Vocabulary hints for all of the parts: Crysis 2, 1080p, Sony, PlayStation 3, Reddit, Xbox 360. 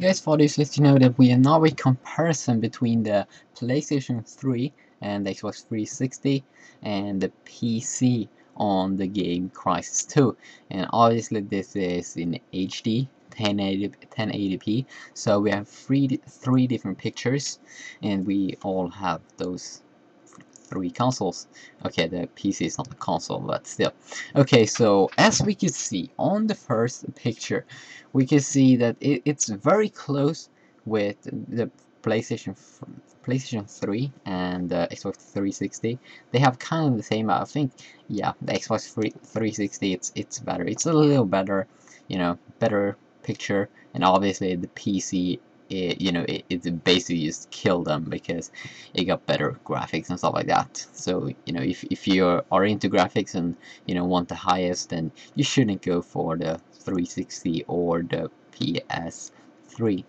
Hey guys, for this, let you know that we are now in comparison between the PlayStation 3 and the Xbox 360 and the PC on the game Crysis 2. And obviously this is in HD 1080p, so we have three different pictures and we all have those three consoles. Okay, the PC is not a console, but still. Okay, so as we can see on the first picture, we can see that it's very close with the PlayStation 3 and the Xbox 360. They have kind of the same, I think. Yeah, the Xbox 360 it's better. It's a little better, you know, better picture, and obviously the PC. It basically just killed them because it got better graphics and stuff like that. So, you know, if you are into graphics and, you know, want the highest, then you shouldn't go for the 360 or the PS3.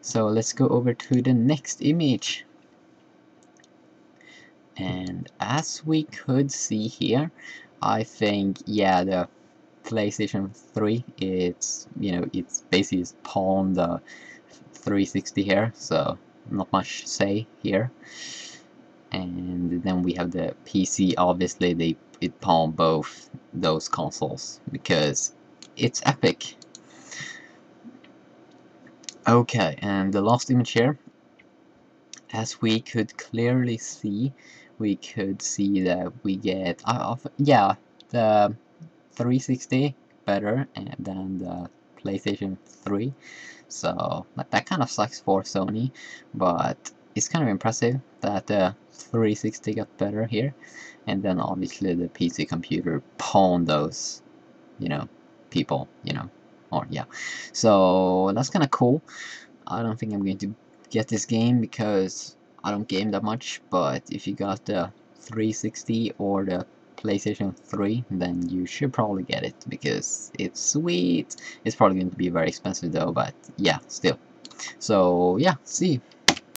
So let's go over to the next image. And as we could see here, I think, yeah, the PlayStation 3, it's basically just pawned the 360 here, so not much to say here. And then we have the PC. Obviously it pawned both those consoles because it's epic. Okay, and the last image here, as we could clearly see, we could see that we get yeah, the 360 better than the PlayStation 3, so that kind of sucks for Sony, but it's kind of impressive that the 360 got better here, and then obviously the PC computer pawned those, you know, people, you know, or yeah, so that's kind of cool. I don't think I'm going to get this game because I don't game that much, but if you got the 360 or the PlayStation 3, then you should probably get it because it's sweet. It's probably going to be very expensive though, but yeah, still. So yeah, see you.